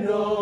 know.